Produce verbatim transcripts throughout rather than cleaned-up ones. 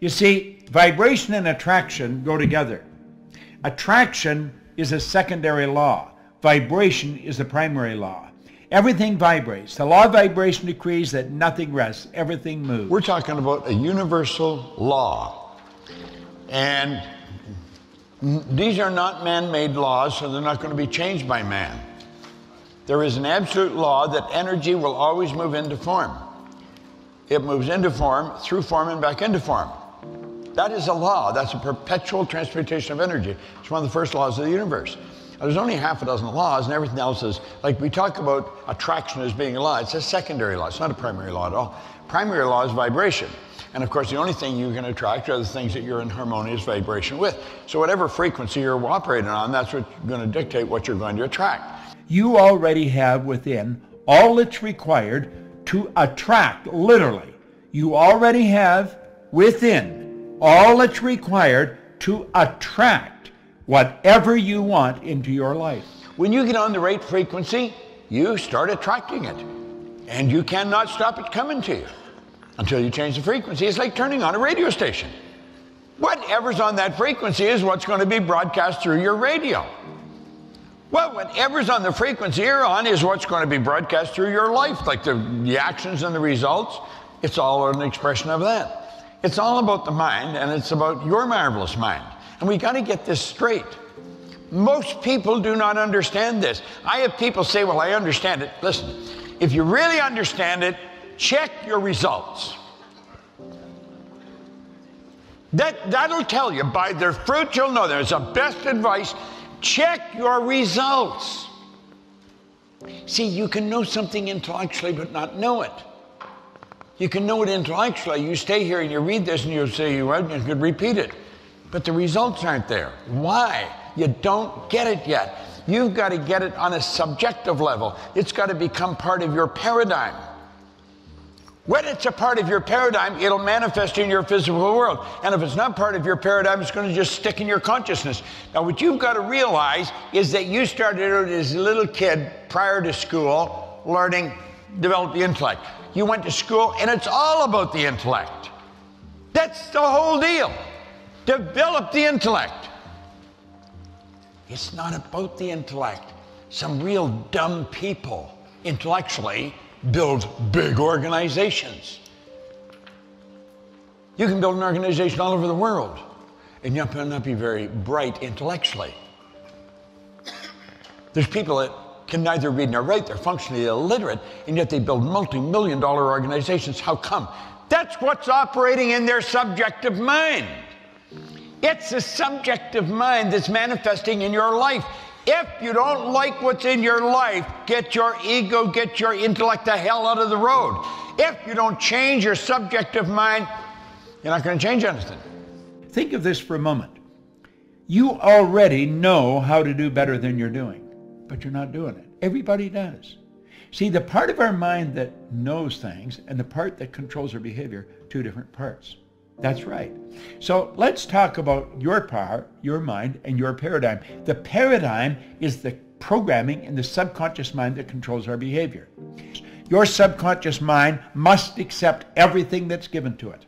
You see, vibration and attraction go together. Attraction is a secondary law. Vibration is the primary law. Everything vibrates. The law of vibration decrees that nothing rests. Everything moves. We're talking about a universal law. And these are not man-made laws, so they're not going to be changed by man. There is an absolute law that energy will always move into form. It moves into form, through form, and back into form. That is a law. That's a perpetual transmutation of energy. It's one of the first laws of the universe. Now, there's only half a dozen laws, and everything else is, like we talk about attraction as being a law. It's a secondary law. It's not a primary law at all. Primary law is vibration. And of course, the only thing you can attract are the things that you're in harmonious vibration with. So whatever frequency you're operating on, that's what you're going to dictate what you're going to attract. You already have within all that's required to attract, literally. You already have within all that's required to attract whatever you want into your life. When you get on the right frequency, you start attracting it. And you cannot stop it coming to you until you change the frequency. It's like turning on a radio station. Whatever's on that frequency is what's going to be broadcast through your radio. Well, whatever's on the frequency you're on is what's going to be broadcast through your life, like the, the actions and the results. It's all an expression of that. It's all about the mind, and it's about your marvelous mind. And we got to get this straight. Most people do not understand this. I have people say, well, I understand it. Listen, if you really understand it, check your results. That, that'll tell you. By their fruit, you'll know them. It's the best advice. Check your results. See, you can know something intellectually but not know it. You can know it intellectually. You stay here and you read this and you say, well, you could repeat it. But the results aren't there. Why? You don't get it yet. You've got to get it on a subjective level. It's got to become part of your paradigm. When it's a part of your paradigm, it'll manifest in your physical world. And if it's not part of your paradigm, it's going to just stick in your consciousness. Now, what you've got to realize is that you started out as a little kid prior to school, learning, develop the intellect. You went to school, and it's all about the intellect. That's the whole deal. Develop the intellect. It's not about the intellect. Some real dumb people, intellectually, build big organizations. You can build an organization all over the world, and you might not be very bright intellectually. There's people that can neither read nor write, they're functionally illiterate, and yet they build multi-million dollar organizations. How come? That's what's operating in their subjective mind. It's the subjective mind that's manifesting in your life. If you don't like what's in your life, get your ego, get your intellect the hell out of the road. If you don't change your subjective mind, you're not going to change anything. Think of this for a moment. You already know how to do better than you're doing, but you're not doing it. Everybody does. See, the part of our mind that knows things and the part that controls our behavior, two different parts. That's right. So let's talk about your power, your mind, and your paradigm. The paradigm is the programming in the subconscious mind that controls our behavior. Your subconscious mind must accept everything that's given to it.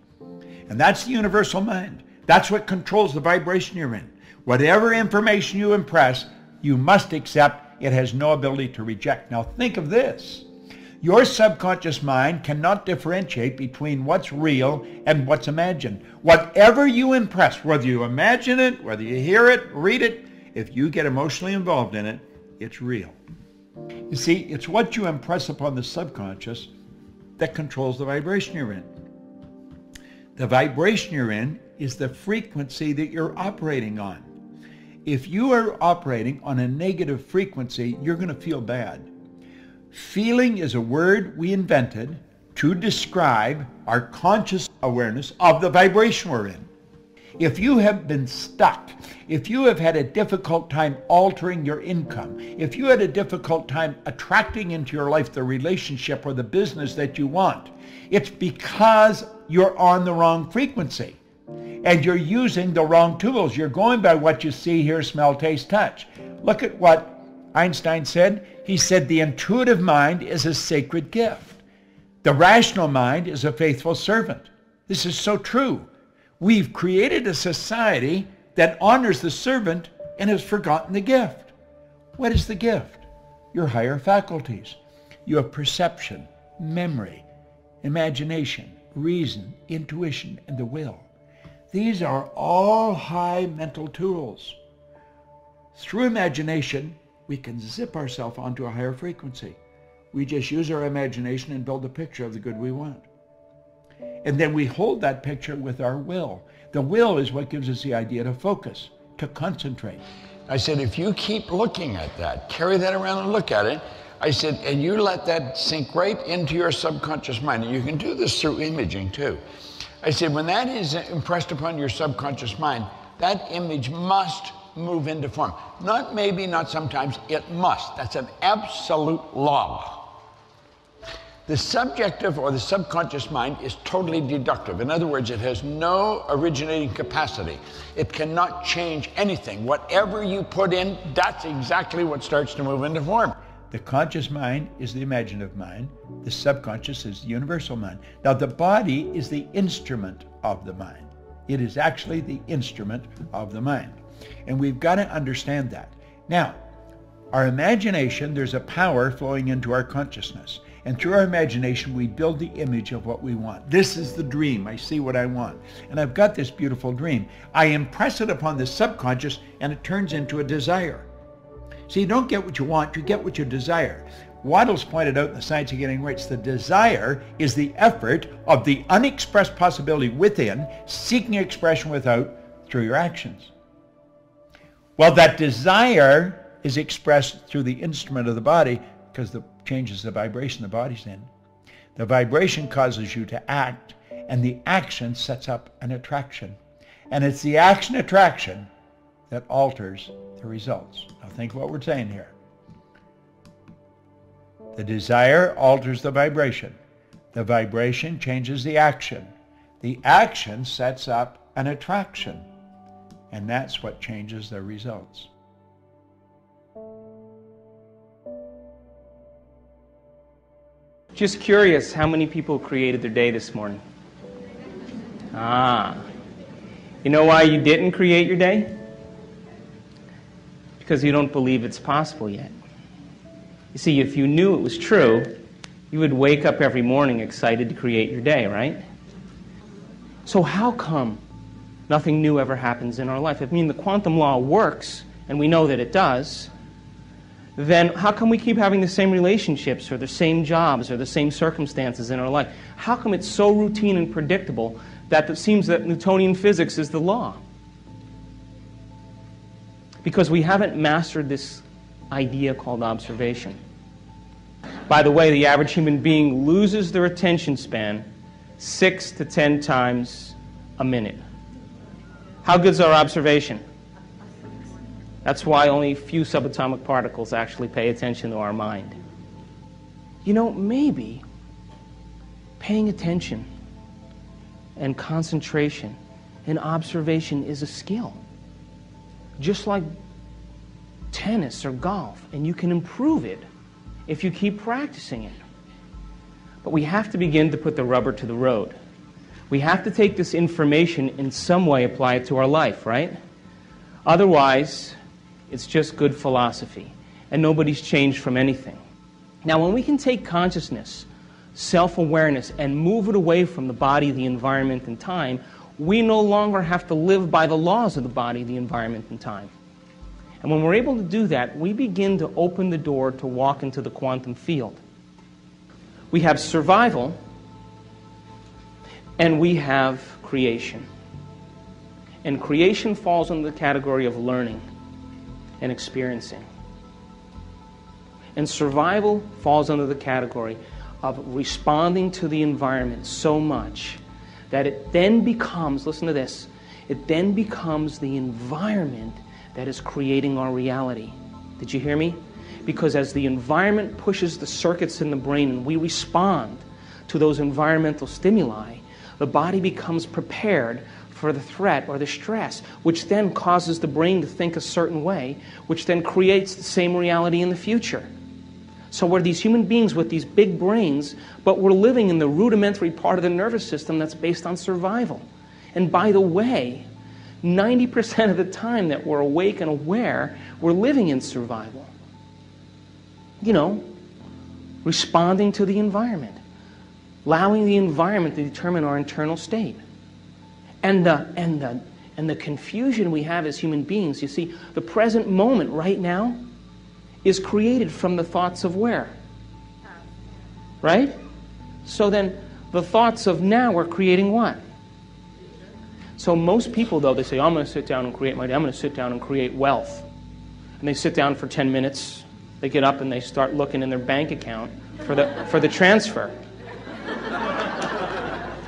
And that's the universal mind. That's what controls the vibration you're in. Whatever information you impress, you must accept. It has no ability to reject. Now think of this. Your subconscious mind cannot differentiate between what's real and what's imagined. Whatever you impress, whether you imagine it, whether you hear it, read it, if you get emotionally involved in it, it's real. You see, it's what you impress upon the subconscious that controls the vibration you're in. The vibration you're in is the frequency that you're operating on. If you are operating on a negative frequency, you're going to feel bad. Feeling is a word we invented to describe our conscious awareness of the vibration we're in. If you have been stuck, if you have had a difficult time altering your income, if you had a difficult time attracting into your life the relationship or the business that you want, it's because you're on the wrong frequency and you're using the wrong tools. You're going by what you see, hear, smell, taste, touch. Look at what Einstein said. He said the intuitive mind is a sacred gift. The rational mind is a faithful servant. This is so true. We've created a society that honors the servant and has forgotten the gift. What is the gift? Your higher faculties. You have perception, memory, imagination, reason, intuition, and the will. These are all high mental tools. Through imagination, we can zip ourselves onto a higher frequency. We just use our imagination and build a picture of the good we want. And then we hold that picture with our will. The will is what gives us the idea to focus, to concentrate. I said, if you keep looking at that, carry that around and look at it, I said, and you let that sink right into your subconscious mind. And you can do this through imaging too. I said, when that is impressed upon your subconscious mind, that image must move into form. Not maybe, not sometimes, it must. That's an absolute law. The subjective or the subconscious mind is totally deductive. In other words, it has no originating capacity. It cannot change anything. Whatever you put in, that's exactly what starts to move into form. The conscious mind is the imaginative mind. The subconscious is the universal mind. Now, the body is the instrument of the mind. It is actually the instrument of the mind. And we've got to understand that. Now, our imagination, there's a power flowing into our consciousness. And through our imagination, we build the image of what we want. This is the dream. I see what I want. And I've got this beautiful dream. I impress it upon the subconscious, and it turns into a desire. So you don't get what you want, you get what you desire. Waddell's pointed out in The Science of Getting Rich, the desire is the effort of the unexpressed possibility within, seeking expression without through your actions. Well, that desire is expressed through the instrument of the body because it changes the vibration the body's in. The vibration causes you to act, and the action sets up an attraction. And it's the action-attraction that alters the results. Now think what we're saying here. The desire alters the vibration. The vibration changes the action. The action sets up an attraction. And that's what changes the results. Just curious, how many people created their day this morning? Ah. You know why you didn't create your day? Because you don't believe it's possible yet. You see, if you knew it was true, you would wake up every morning excited to create your day, right? So how come nothing new ever happens in our life? I mean, the quantum law works, and we know that it does. Then how come we keep having the same relationships or the same jobs or the same circumstances in our life? How come it's so routine and predictable that it seems that Newtonian physics is the law? Because we haven't mastered this idea called observation. By the way, the average human being loses their attention span six to ten times a minute. How good's our observation? That's why only few subatomic particles actually pay attention to our mind. You know, maybe paying attention and concentration and observation is a skill. Just like tennis or golf, and you can improve it if you keep practicing it. But we have to begin to put the rubber to the road. We have to take this information in some way, apply it to our life, right? Otherwise, it's just good philosophy, and nobody's changed from anything. Now, when we can take consciousness, self-awareness, and move it away from the body, the environment, and time, we no longer have to live by the laws of the body, the environment, and time. And when we're able to do that, we begin to open the door to walk into the quantum field. We have survival, and we have creation. And creation falls under the category of learning and experiencing. And survival falls under the category of responding to the environment so much that it then becomes, listen to this, it then becomes the environment that is creating our reality. Did you hear me? Because as the environment pushes the circuits in the brain and we respond to those environmental stimuli, the body becomes prepared for the threat or the stress, which then causes the brain to think a certain way, which then creates the same reality in the future. So we're these human beings with these big brains, but we're living in the rudimentary part of the nervous system that's based on survival. And by the way, ninety percent of the time that we're awake and aware, we're living in survival. You know, responding to the environment, allowing the environment to determine our internal state. And the, and the, and the confusion we have as human beings, you see, the present moment right now is created from the thoughts of where? Right? So then the thoughts of now are creating what? So most people, though, they say, I'm going to sit down and create my day. I'm going to sit down and create wealth. And they sit down for ten minutes. They get up and they start looking in their bank account for the, for the transfer.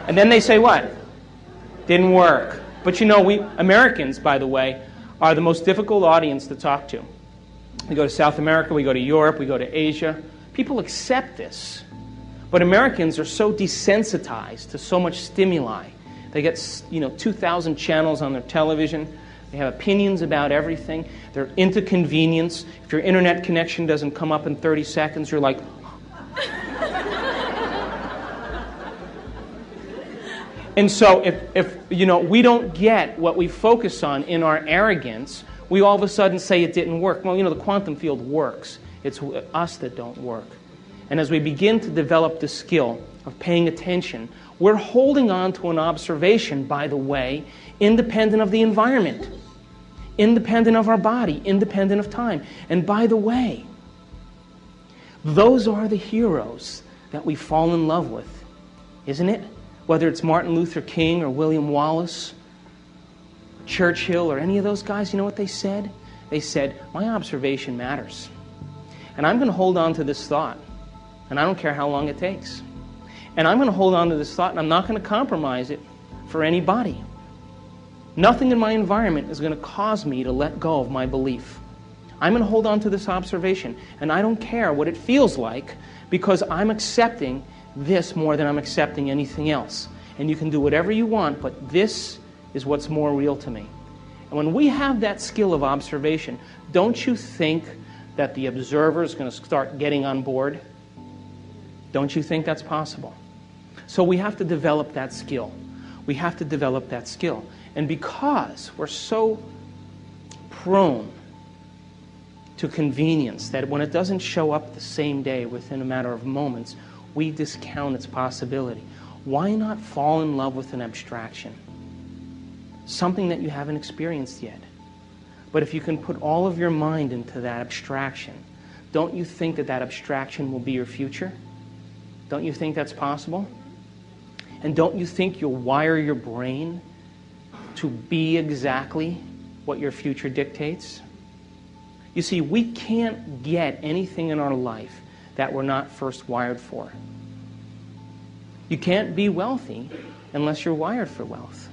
And then they say what? Didn't work. But you know, we Americans, by the way, are the most difficult audience to talk to. We go to South America, we go to Europe, we go to Asia. People accept this. But Americans are so desensitized to so much stimuli. They get, you know, two thousand channels on their television. They have opinions about everything. They're into convenience. If your internet connection doesn't come up in thirty seconds, you're like... And so if, if, you know, we don't get what we focus on in our arrogance, we all of a sudden say it didn't work. Well, you know, the quantum field works. It's us that don't work. And as we begin to develop the skill of paying attention, we're holding on to an observation, by the way, independent of the environment, independent of our body, independent of time. And by the way, those are the heroes that we fall in love with, isn't it? Whether it's Martin Luther King or William Wallace, Churchill, or any of those guys, you know what they said? They said, my observation matters. And I'm going to hold on to this thought, and I don't care how long it takes. And I'm going to hold on to this thought, and I'm not going to compromise it for anybody. Nothing in my environment is going to cause me to let go of my belief. I'm going to hold on to this observation, and I don't care what it feels like, because I'm accepting this more than I'm accepting anything else. And you can do whatever you want, but this is what's more real to me. And when we have that skill of observation, don't you think that the observer is going to start getting on board? Don't you think that's possible? So we have to develop that skill. We have to develop that skill. And because we're so prone to convenience that when it doesn't show up the same day within a matter of moments, we discount its possibility. Why not fall in love with an abstraction? Something that you haven't experienced yet. But if you can put all of your mind into that abstraction, don't you think that that abstraction will be your future? Don't you think that's possible? And don't you think you'll wire your brain to be exactly what your future dictates? You see, we can't get anything in our life that we're not first wired for. You can't be wealthy unless you're wired for wealth.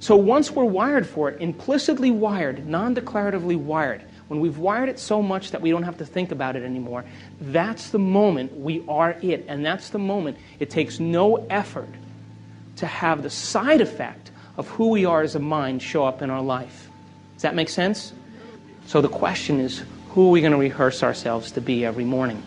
So once we're wired for it, implicitly wired, non-declaratively wired, when we've wired it so much that we don't have to think about it anymore, that's the moment we are it. And that's the moment it takes no effort to have the side effect of who we are as a mind show up in our life. Does that make sense? So the question is, who are we going to rehearse ourselves to be every morning?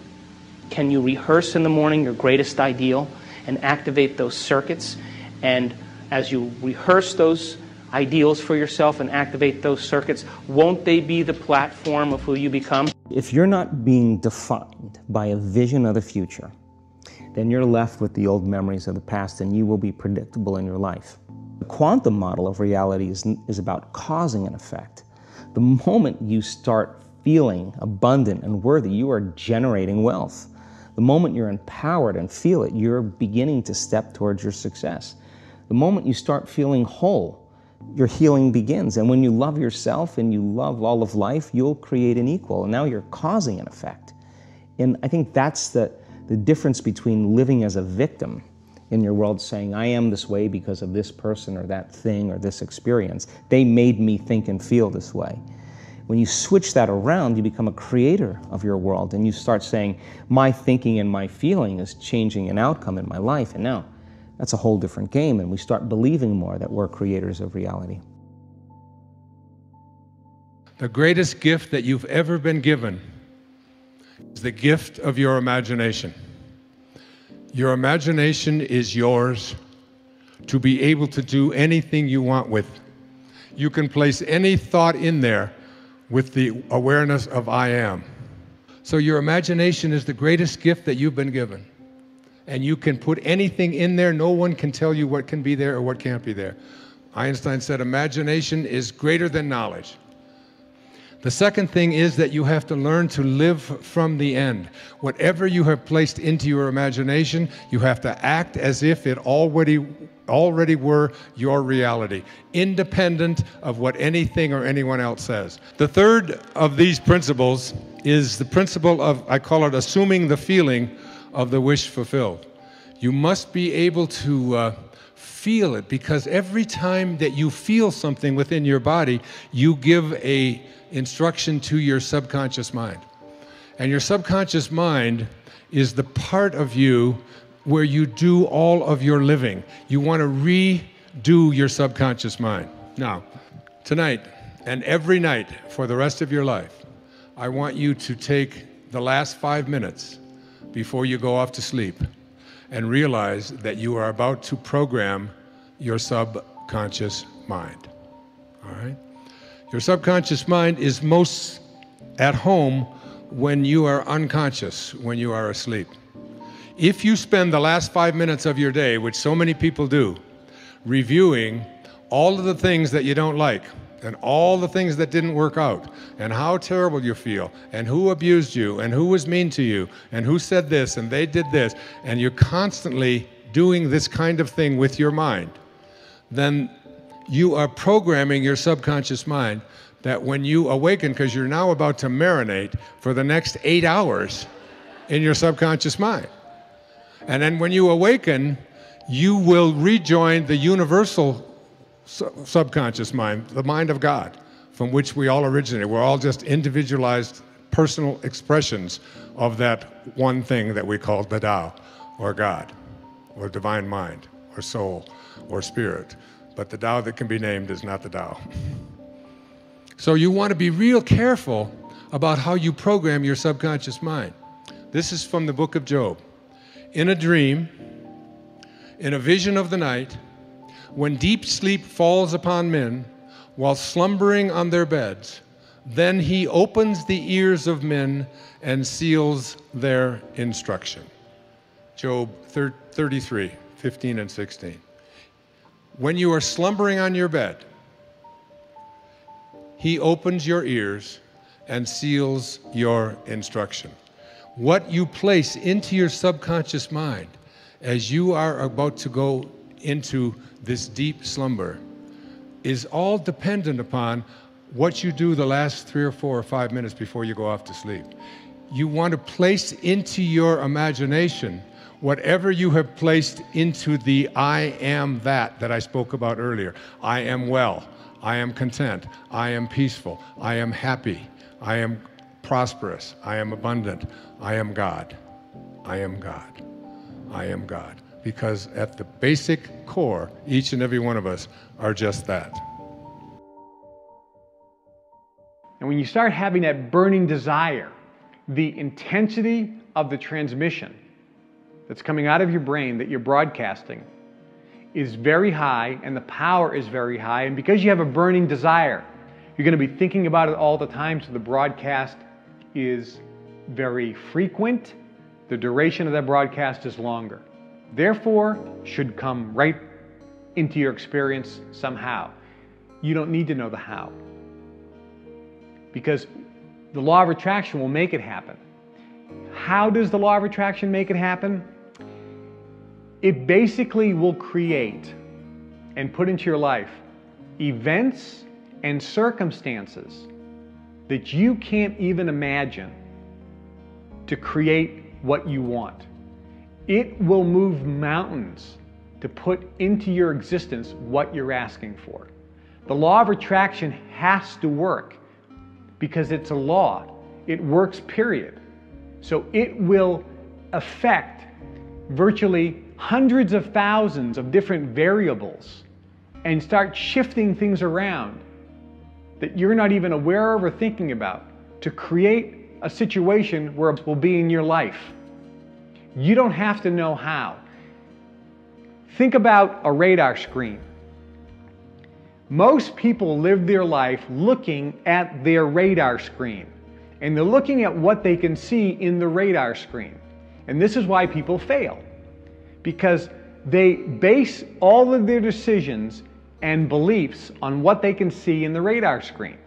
Can you rehearse in the morning your greatest ideal and activate those circuits? And as you rehearse those ideals for yourself and activate those circuits, won't they be the platform of who you become? If you're not being defined by a vision of the future, then you're left with the old memories of the past, and you will be predictable in your life. The quantum model of reality is, is about causing an effect. The moment you start feeling abundant and worthy, you are generating wealth. The moment you're empowered and feel it, you're beginning to step towards your success. The moment you start feeling whole, your healing begins. And when you love yourself and you love all of life, you'll create an equal. And now you're causing an effect. And I think that's the, the difference between living as a victim in your world, saying, I am this way because of this person or that thing or this experience. They made me think and feel this way. When you switch that around, you become a creator of your world. And you start saying, my thinking and my feeling is changing an outcome in my life. And now, that's a whole different game, and we start believing more that we're creators of reality. The greatest gift that you've ever been given is the gift of your imagination. Your imagination is yours to be able to do anything you want with. You can place any thought in there with the awareness of I am. So your imagination is the greatest gift that you've been given. And you can put anything in there. No one can tell you what can be there or what can't be there. Einstein said imagination is greater than knowledge. The second thing is that you have to learn to live from the end. Whatever you have placed into your imagination, you have to act as if it already, already were your reality, independent of what anything or anyone else says. The third of these principles is the principle of, I call it, assuming the feeling of the wish fulfilled. You must be able to uh, feel it, because every time that you feel something within your body, you give a instruction to your subconscious mind. And your subconscious mind is the part of you where you do all of your living. You want to redo your subconscious mind. Now, tonight and every night for the rest of your life, I want you to take the last five minutes before you go off to sleep and realize that you are about to program your subconscious mind, all right? Your subconscious mind is most at home when you are unconscious, when you are asleep. If you spend the last five minutes of your day, which so many people do, reviewing all of the things that you don't like, and all the things that didn't work out, and how terrible you feel, and who abused you, and who was mean to you, and who said this, and they did this, and you're constantly doing this kind of thing with your mind, then you are programming your subconscious mind that when you awaken, because you're now about to marinate for the next eight hours in your subconscious mind. And then when you awaken, you will rejoin the universal subconscious mind, the mind of God, from which we all originate. We're all just individualized personal expressions of that one thing that we call the Tao, or God, or divine mind, or soul, or spirit. But the Tao that can be named is not the Tao. So you want to be real careful about how you program your subconscious mind. This is from the book of Job. In a dream, in a vision of the night, when deep sleep falls upon men, while slumbering on their beds, then he opens the ears of men and seals their instruction. Job thirty-three, fifteen and sixteen. When you are slumbering on your bed, he opens your ears and seals your instruction. What you place into your subconscious mind as you are about to go into this deep slumber is all dependent upon what you do the last three or four or five minutes before you go off to sleep. You want to place into your imagination whatever you have placed into the I am that that I spoke about earlier. I am well, I am content, I am peaceful, I am happy, I am prosperous, I am abundant, I am God, I am God, I am God. Because at the basic core, each and every one of us are just that. And when you start having that burning desire, the intensity of the transmission that's coming out of your brain that you're broadcasting is very high, and the power is very high. And because you have a burning desire, you're going to be thinking about it all the time, so the broadcast is very frequent. The duration of that broadcast is longer. Therefore, should come right into your experience somehow. You don't need to know the how, because the law of attraction will make it happen. How does the law of attraction make it happen? It basically will create and put into your life events and circumstances that you can't even imagine to create what you want. It will move mountains to put into your existence what you're asking for. The law of attraction has to work because it's a law. It works, period. So it will affect virtually hundreds of thousands of different variables and start shifting things around that you're not even aware of or thinking about to create a situation where it will be in your life. You don't have to know how. Think about a radar screen. Most people live their life looking at their radar screen, and they're looking at what they can see in the radar screen. And this is why people fail, because they base all of their decisions and beliefs on what they can see in the radar screen.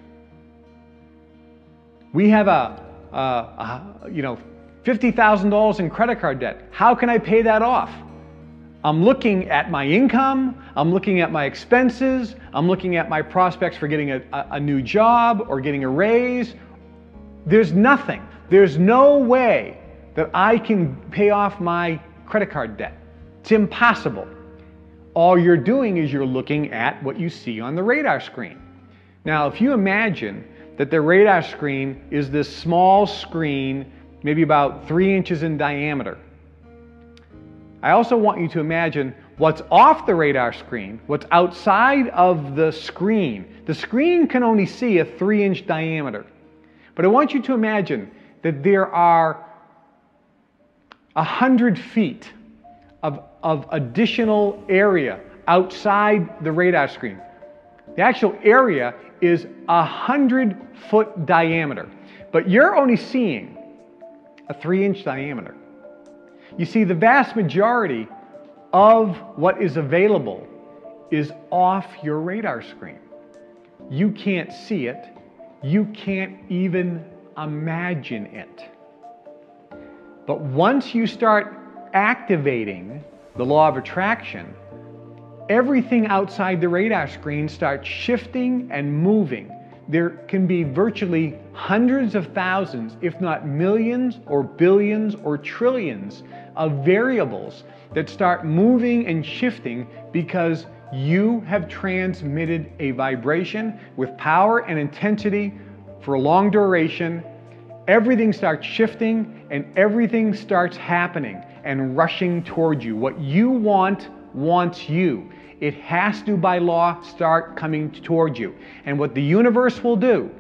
We have a, a, a you know, fifty thousand dollars in credit card debt. How can I pay that off? I'm looking at my income, I'm looking at my expenses, I'm looking at my prospects for getting a, a, a new job or getting a raise. There's nothing. There's no way that I can pay off my credit card debt. It's impossible. All you're doing is you're looking at what you see on the radar screen. Now, if you imagine that the radar screen is this small screen, maybe about three inches in diameter. I also want you to imagine what's off the radar screen, what's outside of the screen. The screen can only see a three-inch diameter. But I want you to imagine that there are a hundred feet of, of additional area outside the radar screen. The actual area is a hundred foot diameter, but you're only seeing a three-inch diameter. You see, the vast majority of what is available is off your radar screen. You can't see it. You can't even imagine it. But once you start activating the law of attraction, everything outside the radar screen starts shifting and moving. There can be virtually hundreds of thousands, if not millions or billions or trillions of variables that start moving and shifting because you have transmitted a vibration with power and intensity for a long duration. Everything starts shifting and everything starts happening and rushing toward you. What you want wants you. It has to, by law, start coming towards you. And what the universe will do,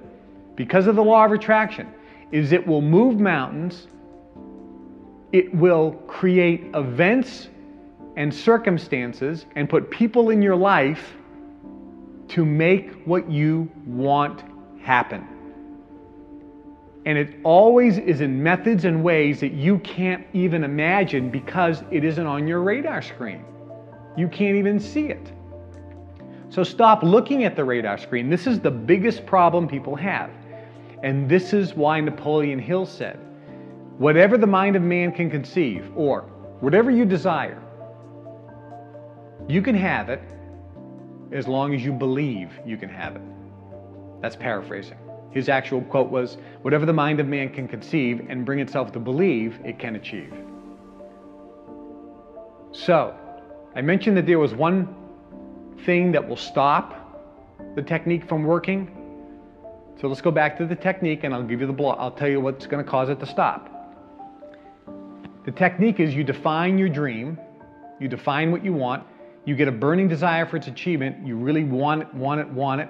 because of the law of attraction, is it will move mountains, it will create events and circumstances and put people in your life to make what you want happen. And it always is in methods and ways that you can't even imagine because it isn't on your radar screen. You can't even see it. So stop looking at the radar screen. This is the biggest problem people have. And this is why Napoleon Hill said, whatever the mind of man can conceive, or whatever you desire, you can have it as long as you believe you can have it. That's paraphrasing. His actual quote was, whatever the mind of man can conceive and bring itself to believe, it can achieve. So, I mentioned that there was one thing that will stop the technique from working. So let's go back to the technique and I'll give you the block. I'll tell you what's going to cause it to stop. The technique is you define your dream, you define what you want, you get a burning desire for its achievement, you really want it, want it, want it.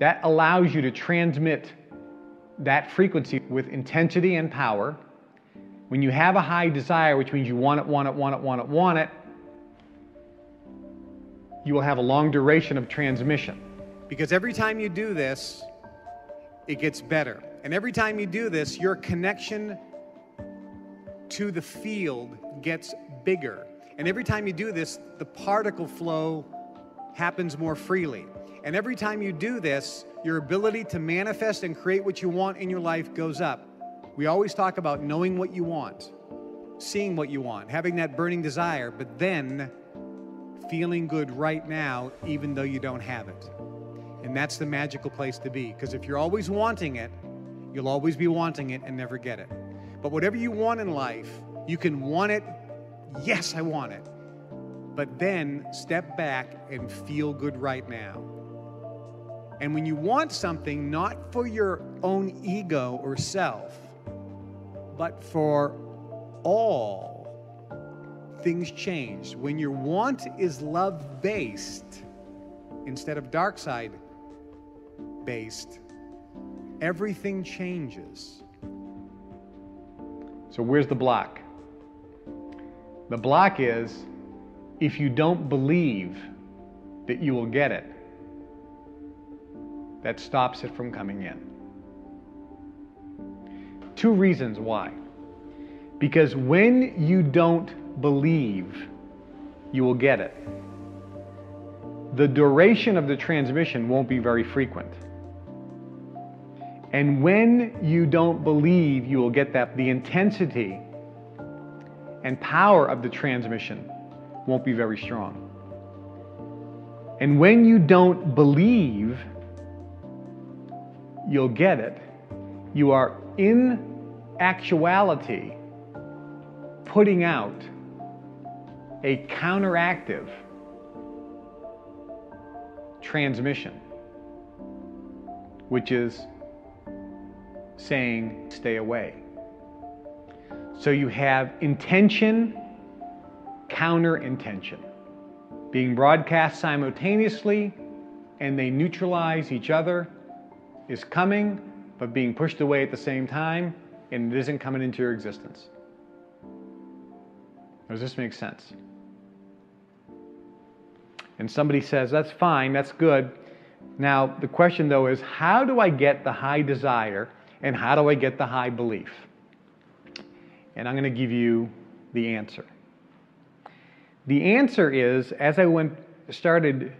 That allows you to transmit that frequency with intensity and power. When you have a high desire, which means you want it, want it, want it, want it, want it, you will have a long duration of transmission. Because every time you do this, it gets better. And every time you do this, your connection to the field gets bigger. And every time you do this, the particle flow happens more freely. And every time you do this, your ability to manifest and create what you want in your life goes up. We always talk about knowing what you want, seeing what you want, having that burning desire, but then feeling good right now, even though you don't have it. And that's the magical place to be, because if you're always wanting it, you'll always be wanting it and never get it. But whatever you want in life, you can want it, yes, I want it, but then step back and feel good right now. And when you want something, not for your own ego or self, but for all, things change. When your want is love-based instead of dark side-based, everything changes. So where's the block? The block is if you don't believe that you will get it, that stops it from coming in. Two reasons why. Because when you don't believe, you will get it. The duration of the transmission won't be very frequent. And when you don't believe, you will get that. The intensity and power of the transmission won't be very strong. And when you don't believe, you'll get it. You are in actuality putting out a counteractive transmission, which is saying stay away. So you have intention, counter intention being broadcast simultaneously, and they neutralize each other. Is coming, but being pushed away at the same time, and it isn't coming into your existence. Does this make sense? And somebody says, that's fine, that's good. Now, the question though is, how do I get the high desire, and how do I get the high belief? And I'm going to give you the answer. The answer is, as I went started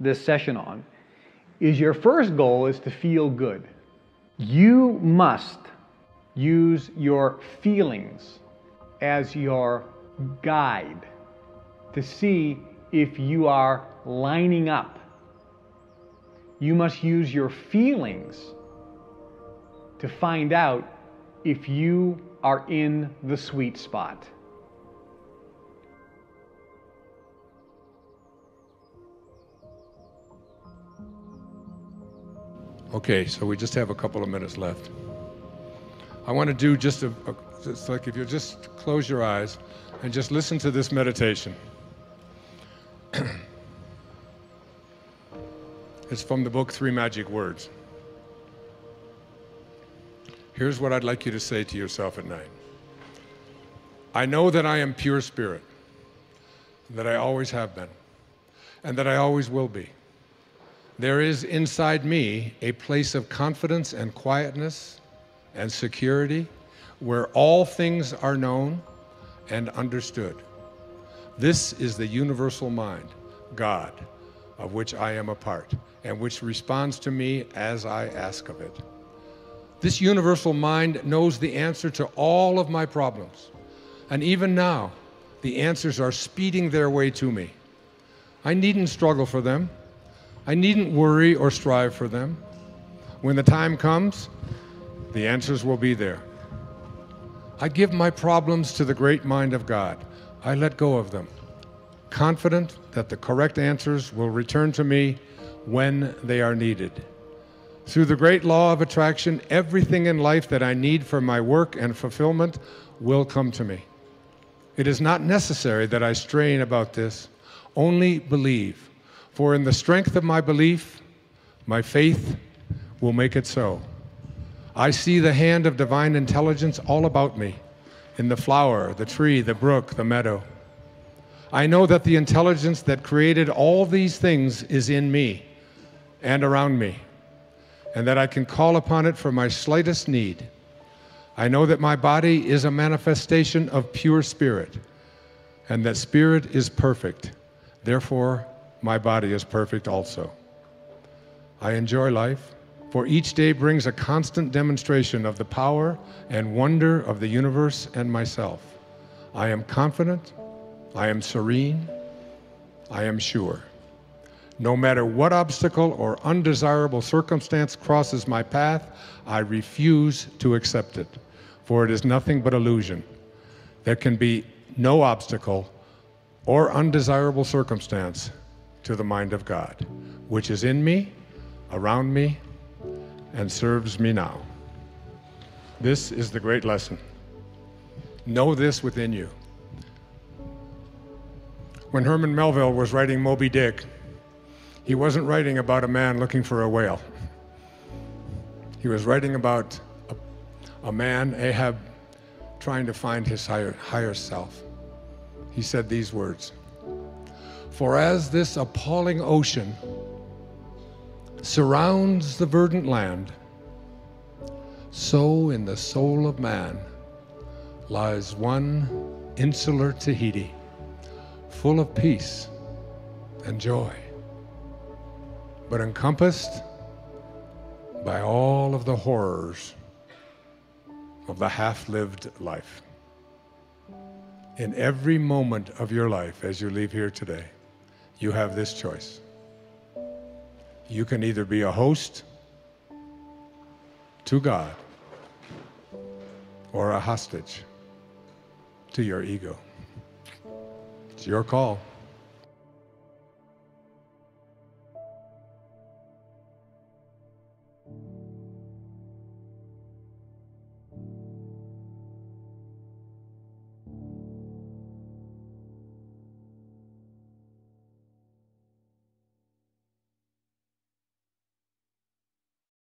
this session on, is your first goal is to feel good. You must use your feelings as your guide to see if you are lining up. You must use your feelings to find out if you are in the sweet spot. Okay, so we just have a couple of minutes left. I want to do just a, a it's like if you'll just close your eyes and just listen to this meditation. It's from the book Three Magic Words. Here's what I'd like you to say to yourself at night. I know that I am pure spirit, that I always have been, and that I always will be. There is inside me a place of confidence and quietness and security where all things are known and understood. This is the universal mind, God, of which I am a part and which responds to me as I ask of it. This universal mind knows the answer to all of my problems. And even now, the answers are speeding their way to me. I needn't struggle for them. I needn't worry or strive for them. When the time comes, the answers will be there. I give my problems to the great mind of God. I let go of them, confident that the correct answers will return to me when they are needed. Through the great law of attraction, everything in life that I need for my work and fulfillment will come to me. It is not necessary that I strain about this. Only believe. For in the strength of my belief, my faith will make it so. I see the hand of divine intelligence all about me, in the flower, the tree, the brook, the meadow. I know that the intelligence that created all these things is in me and around me, and that I can call upon it for my slightest need. I know that my body is a manifestation of pure spirit, and that spirit is perfect. Therefore, my body is perfect also. I enjoy life, for each day brings a constant demonstration of the power and wonder of the universe and myself. I am confident, I am serene, I am sure. No matter what obstacle or undesirable circumstance crosses my path, I refuse to accept it, for it is nothing but illusion. There can be no obstacle or undesirable circumstance to the mind of God, which is in me, around me, and serves me now. This is the great lesson. Know this within you. When Herman Melville was writing Moby Dick, he wasn't writing about a man looking for a whale. He was writing about a, a man, Ahab, trying to find his higher, higher self. He said these words, For as this appalling ocean surrounds the verdant land, so in the soul of man lies one insular Tahiti, full of peace and joy, but encompassed by all of the horrors of the half-lived life. In every moment of your life as you leave here today, you have this choice. You can either be a host to God or a hostage to your ego. It's your call.